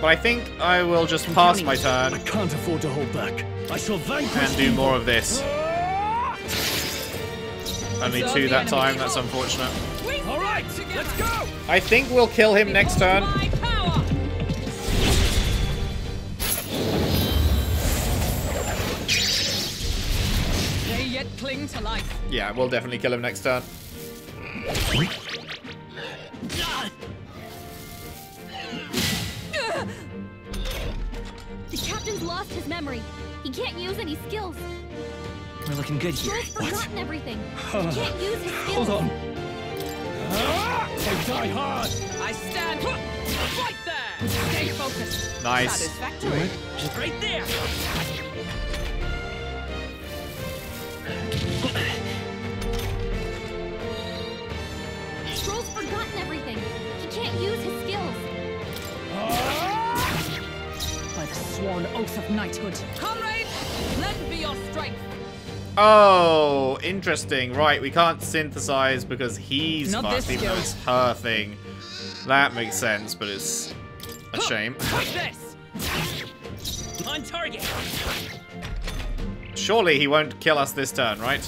But I think I will just pass my turn. I can't afford to hold back. I shall vanquish and do more of this. Only two that time, that's unfortunate. Alright, let's go! I think we'll kill him next turn. Cling to life. Yeah, we'll definitely kill him next turn. The captain's lost his memory. He can't use any skills. We're looking good here. He's forgotten everything. He can't use his skills. Hold on. Die hard. I stand right there. Stay focused. Nice. Satisfactory. Just right there. Stroll's forgotten everything. He can't use his skills. By the sworn oath of knighthood. Comrade, let be your strength. Oh, interesting. Right, we can't synthesize because he's fast, even though it's her thing. That makes sense, but it's a shame. Like this. On target. Surely he won't kill us this turn, right?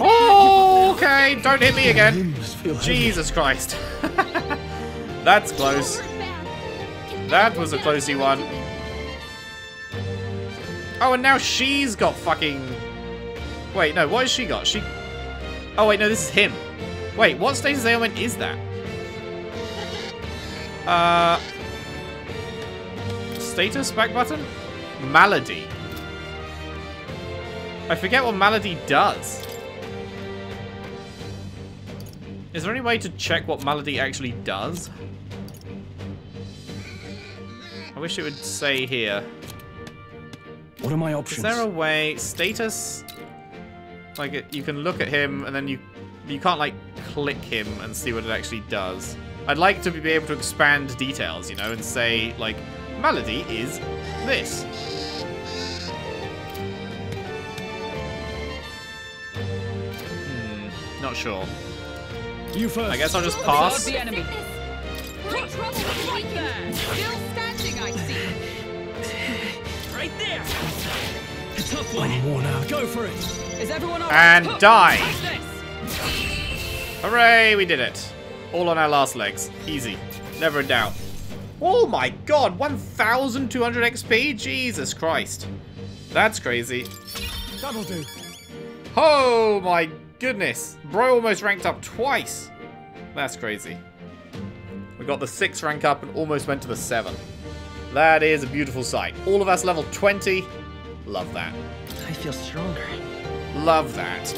Oh, okay, don't hit me again. Jesus Christ. That's close. That was a closey one. Oh, and now she's got fucking... Wait, no, what has she got? She... Oh, wait, no, this is him. Wait, what stage of ailment is that? Status, back button? Malady. I forget what malady does. Is there any way to check what malady actually does? I wish it would say here. What are my options? Is there a way status? Like it, you can look at him and then you can't like click him and see what it actually does. I'd like to be able to expand details, you know, and say like malady is this. Not sure. You first. I guess I'll just pass. The enemy. Right there. Still standing, I see. Right there. A tough one. I'm worn out. Go for it. Is everyone all right? And die. Hooray, we did it. All on our last legs. Easy. Never a doubt. Oh my god, 1,200 XP? Jesus Christ. That's crazy. That'll do. Oh my god. Goodness, bro almost ranked up twice. That's crazy. We got the 6th rank up and almost went to the 7th. That is a beautiful sight. All of us level 20. Love that. I feel stronger. Love that.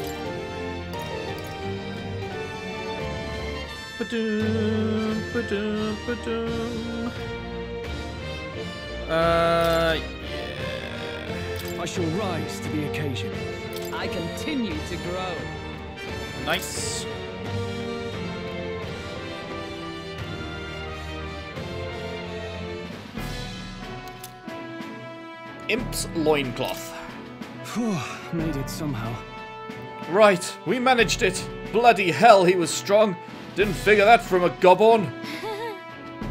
Ba-doom, ba-doom, ba-doom. Yeah. I shall rise to the occasion. I continue to grow. Nice. Imp's loincloth. Phew, made it somehow. Right, we managed it. Bloody hell, he was strong. Didn't figure that from a Goborn.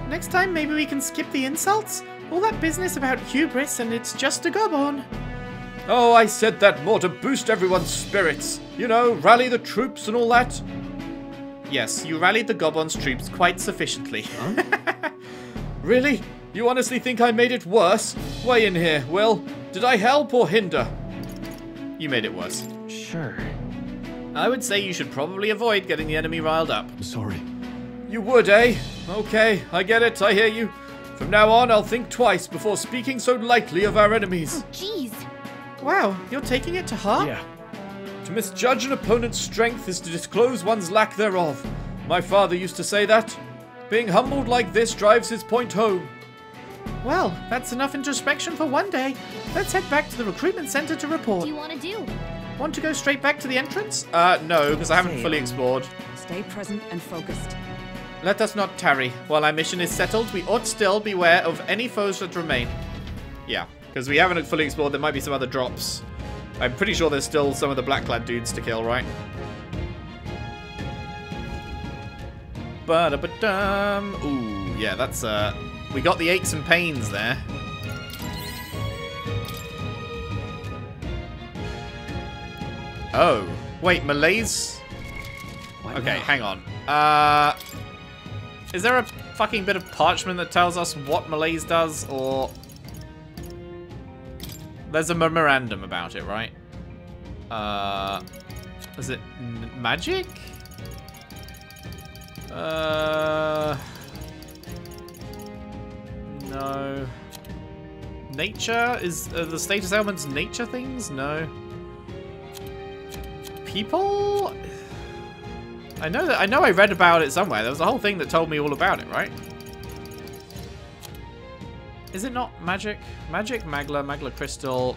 Next time, maybe we can skip the insults. All that business about hubris and it's just a Goborn. Oh, I said that more to boost everyone's spirits. You know, rally the troops and all that. Yes, you rallied the Goborn's troops quite sufficiently. Huh? Really? You honestly think I made it worse? Way in here, Will. Did I help or hinder? You made it worse. Sure. I would say you should probably avoid getting the enemy riled up. Sorry. You would, eh? Okay, I get it, I hear you. From now on, I'll think twice before speaking so lightly of our enemies. Oh, jeez. Wow, you're taking it to heart? Yeah. To misjudge an opponent's strength is to disclose one's lack thereof. My father used to say that. Being humbled like this drives his point home. Well, that's enough introspection for one day. Let's head back to the recruitment center to report. What do you want to do? Want to go straight back to the entrance? No, because I haven't fully explored. Stay present and focused. Let us not tarry. While our mission is settled, we ought still beware of any foes that remain. Yeah. Because we haven't fully explored, there might be some other drops. I'm pretty sure there's still some of the black-clad dudes to kill, right? Ba-da-ba-dum. Ooh, yeah, that's, we got the aches and pains there. Oh. Wait, Malays? Okay, hang on. Is there a fucking bit of parchment that tells us what Malays does, or... There's a memorandum about it, right? Is it magic? No. Nature? Is the status ailments nature things? No. People? I know that. I know I read about it somewhere. There was a whole thing that told me all about it, right? Is it not magic? Magic, Magla, Magla Crystal.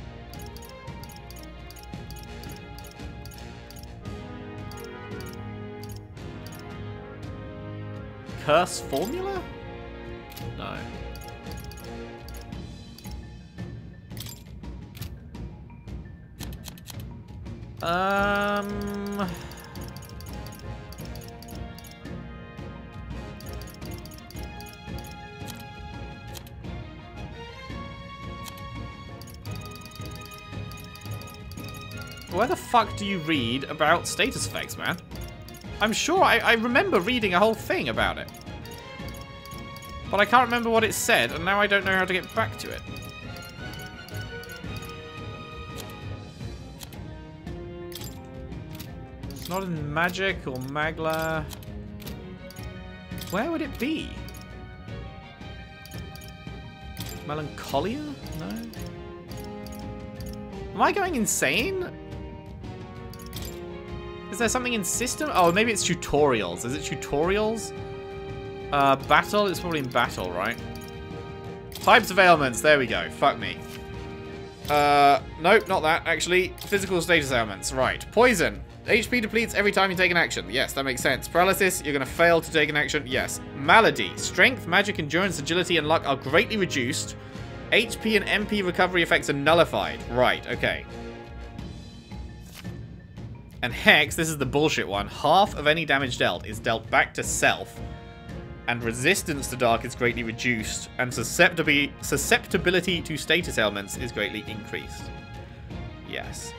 Curse formula? No. Where the fuck do you read about status effects, man? I'm sure I remember reading a whole thing about it. But I can't remember what it said, and now I don't know how to get back to it. It's not in Magic or Magla. Where would it be? Melancholia? No. Am I going insane? Is there something in system? Oh, maybe it's tutorials. Is it tutorials? Battle? It's probably in battle, right? Types of ailments. There we go. Fuck me. Nope, not that, actually. Physical status ailments. Right. Poison. HP depletes every time you take an action. Yes, that makes sense. Paralysis. You're going to fail to take an action. Yes. Malady. Strength, magic, endurance, agility, and luck are greatly reduced. HP and MP recovery effects are nullified. Right. Okay. And Hex, this is the bullshit one. Half of any damage dealt is dealt back to self. And resistance to dark is greatly reduced. And susceptibility to status ailments is greatly increased. Yes.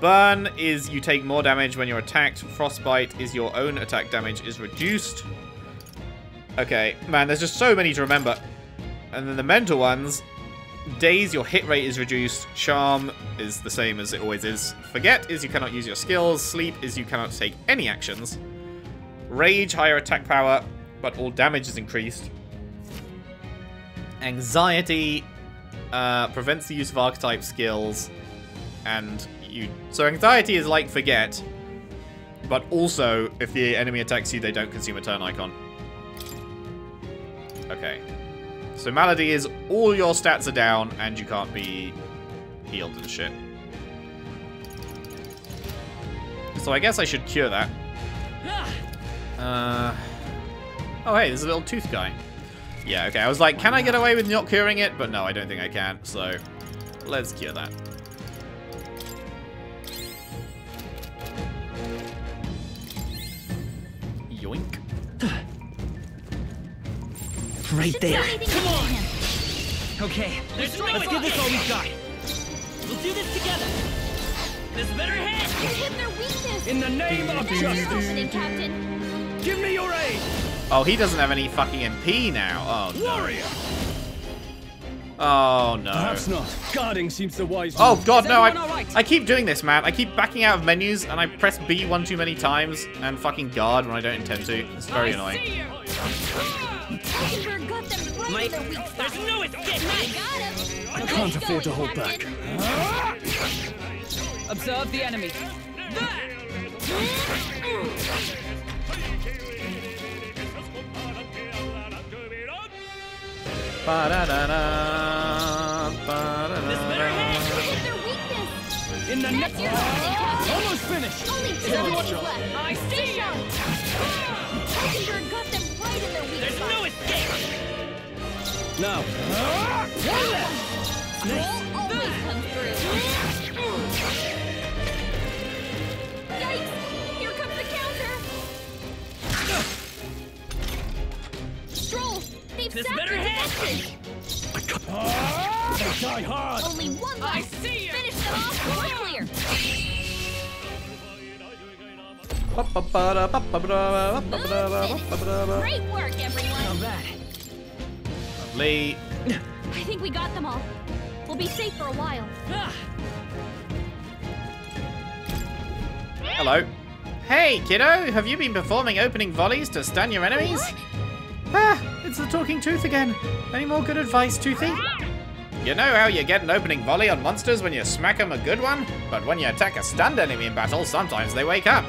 Burn is you take more damage when you're attacked. Frostbite is your own attack damage is reduced. Okay. Man, there's just so many to remember. And then the mental ones... Daze, your hit rate is reduced. Charm is the same as it always is. Forget is you cannot use your skills. Sleep is you cannot take any actions. Rage, higher attack power, but all damage is increased. Anxiety prevents the use of archetype skills. So anxiety is like forget, but also if the enemy attacks you, they don't consume a turn icon. Okay. So malady is all your stats are down and you can't be healed and shit. So I guess I should cure that. Oh hey, there's a little tooth guy. Yeah, okay, I was like, can I get away with not curing it? But no, I don't think I can, so let's cure that. Yoink. Right there. Come on. Okay. Let's give this all we've got. We'll do this together. This better hit. In the name of justice. Captain. Give me your aid. Oh, he doesn't have any fucking MP now. Oh, warrior. No. Oh no. Perhaps not. Guarding seems the wise. Oh god, no! I keep doing this, man. I keep backing out of menus and I press B one too many times and fucking guard when I don't intend to. It's very annoying. Mike, there's no escape! I can't afford to hold back. Observe the enemy. In the next one! Almost finished! Only two more left! I see you! Hulkenberg got them right in their weak spot! There's no escape! No! One left! Stroll always comes through! Yikes! Here comes the counter! Stroll! They've sacked your defenses! Die hard. Only one left. I see you. Finish them off. Clear. Great work, everyone. Not bad. Lovely. I think we got them all. We'll be safe for a while. Hello. Hey, kiddo. Have you been performing opening volleys to stun your enemies? What? Ah, it's the talking tooth again. Any more good advice, Toothy? You know how you get an opening volley on monsters when you smack them a good one? But when you attack a stunned enemy in battle, sometimes they wake up.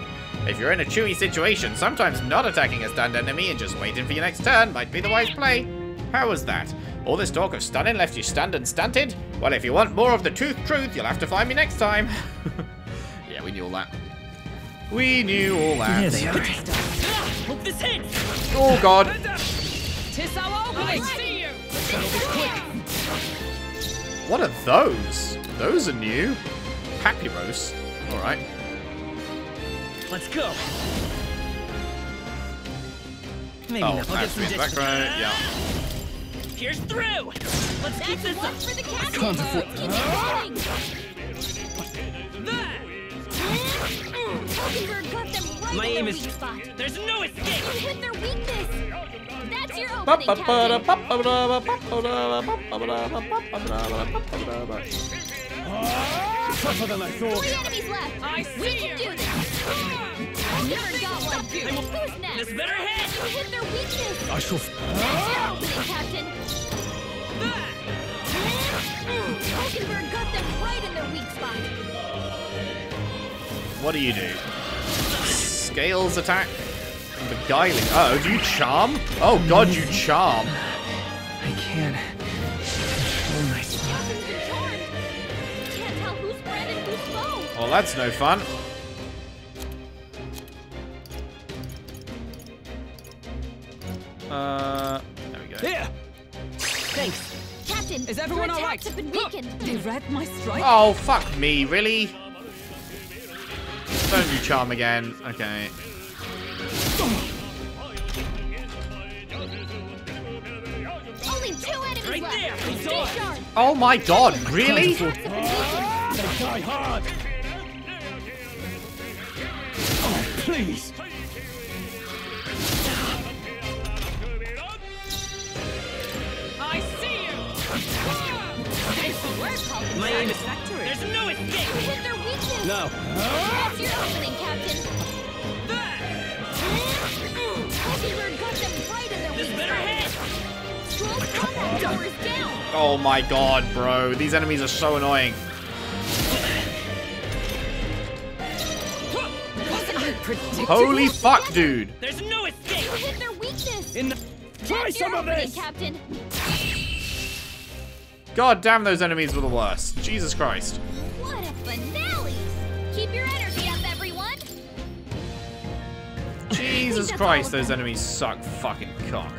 If you're in a chewy situation, sometimes not attacking a stunned enemy and just waiting for your next turn might be the wise play. How was that? All this talk of stunning left you stunned and stunted? Well, if you want more of the tooth truth, you'll have to find me next time. Yeah, we knew all that. We knew all that. Yes, there they are. Hope this hits. Oh god. What are those? Those are new. Papyrus. Alright. Let's go. Maybe oh, that's in the background. Yeah. Here's through. Let's keep this up for the castle. My aim is... There's no escape! Hit their weakness! That's your opening, tougher than I thought! 3 enemies left! I see we can do this! I've never got one! Who's next? This better hit! You hit their weakness! I shall... That's your opening, Captain! Hulkenberg got them right in their weak spot! What do? Scales attack. Beguiling. Oh, do you charm? Oh god, you charm. I can. Control my son. Can't tell who's friend and who's foe. Well, that's no fun. There we go. Here. Thanks. Captain, is everyone all right? Your attacks have been weakened. They read my strike. Oh, fuck me, really? Don't do charm again. Okay. Only two enemies right left. There. Oh my god, really? Die hard. Oh, please. I see you. My aim is accurate. There's no escape. Their weakness. No. That's your opening, Captain. Oh my god, bro. These enemies are so annoying. Holy fuck, dude. There's no escape. You hit their weakness. Try some of this, Captain. God damn, those enemies were the worst. Jesus Christ. What a finale. Keep your energy up, everyone. Jesus Christ, those enemies suck fucking cock.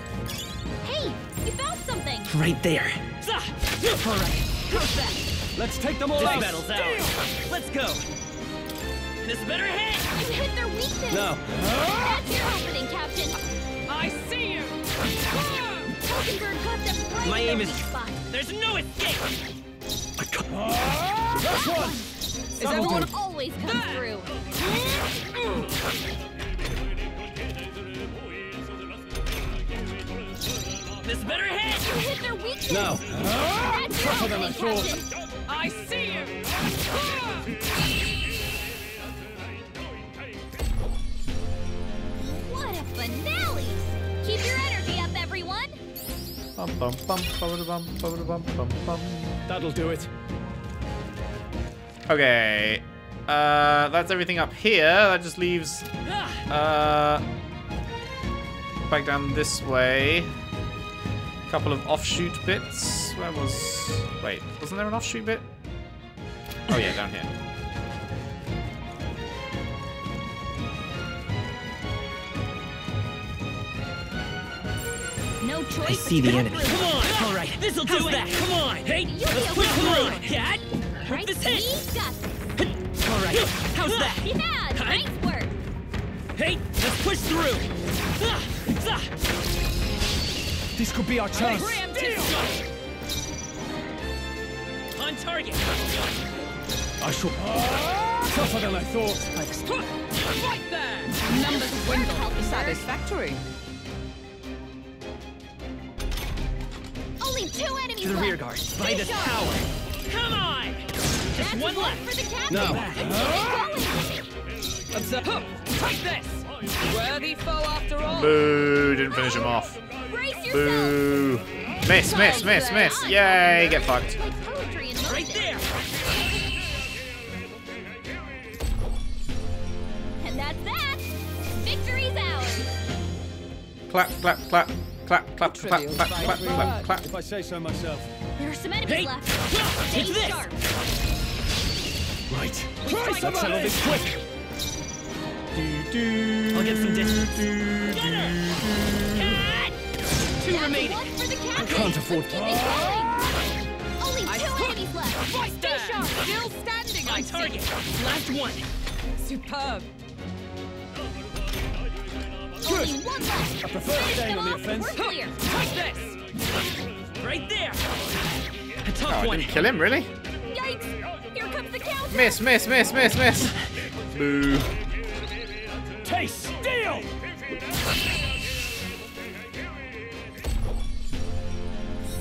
Hey, you found something. Right there. All right, perfect. Let's take them all out. This battle's ours. Let's go. This better hit. You hit their weakness. No. That's your opening, Captain. I see you. Hulkenberg got them right. My aim is. There's no escape. That's one. Is everyone always comes through? This better hit! You hit their weakness! No! That's your opening, Captain! I see you! What a finale! Keep your energy up, everyone! Bum bum bum bum bum bum bum bum. That'll do it. Okay. That's everything up here. That just leaves back down this way. Couple of offshoot bits. Where was... Wait, wasn't there an offshoot bit? Oh yeah, down here. No choice. I see the enemy. Come on! All right, this'll do it. Come on! Hey, let's put come on, Dad! Right, this hit! All right, how's that? Yeah, nice work. Hey, let's push through. This could be our chance. On target. I shall tougher than I thought. Right there. Numbers win. Satisfactory. Only two enemies. To the rear guard. By the tower. Come on. Just one left for the captain. No. Observe. Take this. Worthy foe after all. Boo! Didn't finish him off. Boo! Miss, miss, miss, miss! Yay! Get fucked. Right there. And that's that. Victory's ours. Clap, clap, clap, clap, clap, clap, clap, clap, clap, clap. If I say so myself. There are some enemies left. Take this. Right. Try some of this quick. I'll get some distance. Get her. I can't afford to. Only two enemies left. Still standing on target. Last one. Superb. Good. Only one left. I prefer staying on the offense. Take this. Right there. A tough one. I didn't kill him, really. Yikes! Here comes the counter. Miss, miss, miss, miss, miss. Boo. Taste steel.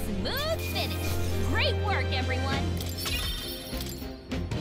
Smooth finish. Great work, everyone.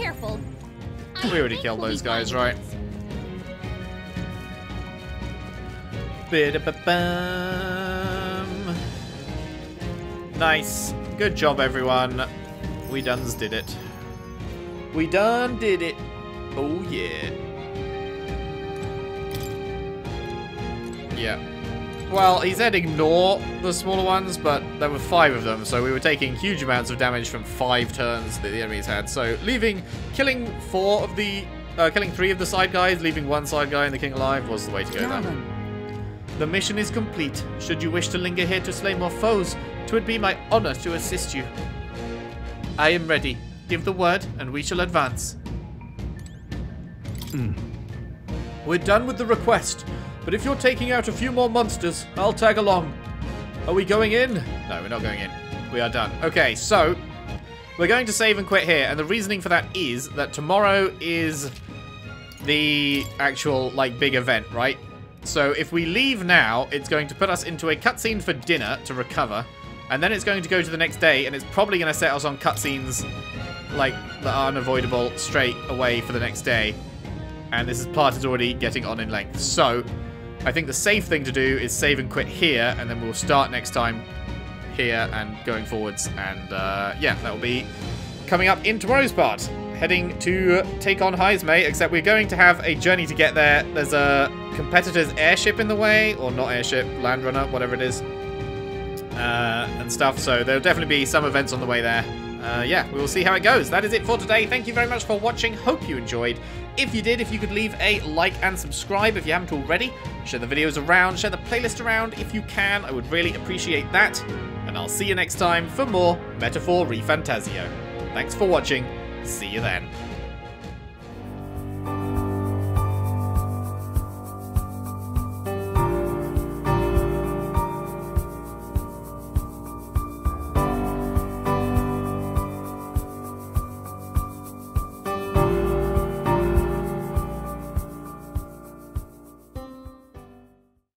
careful. We already killed those guys, right? Ba-da-ba-bum. Nice. Good job, everyone. We duns did it. We done did it. Oh, yeah. Yeah. Well, he said ignore the smaller ones, but there were 5 of them, so we were taking huge amounts of damage from 5 turns that the enemies had. So, killing 3 of the side guys, leaving 1 side guy and the king alive was the way to go. Then. The mission is complete. Should you wish to linger here to slay more foes, 'twould be my honor to assist you. I am ready. Give the word, and we shall advance. We're done with the request. But if you're taking out a few more monsters, I'll tag along. Are we going in? No, we're not going in. We are done. Okay, so we're going to save and quit here. And the reasoning for that is that tomorrow is the actual, like, big event, right? So if we leave now, it's going to put us into a cutscene for dinner to recover. And then it's going to go to the next day, and it's probably going to set us on cutscenes, like, that are unavoidable straight away for the next day. And this part is already getting on in length. So I think the safe thing to do is save and quit here, and then we'll start next time here and going forwards. And yeah, that will be coming up in tomorrow's part. Heading to take on Heismay, except we're going to have a journey to get there. There's a competitor's airship in the way, or not airship, Land Runner, whatever it is, and stuff. So there'll definitely be some events on the way there. Yeah, we will see how it goes. That is it for today. Thank you very much for watching. Hope you enjoyed. If you did, if you could leave a like and subscribe if you haven't already. Share the videos around, share the playlist around if you can. I would really appreciate that. And I'll see you next time for more Metaphor ReFantasio. Thanks for watching. See you then.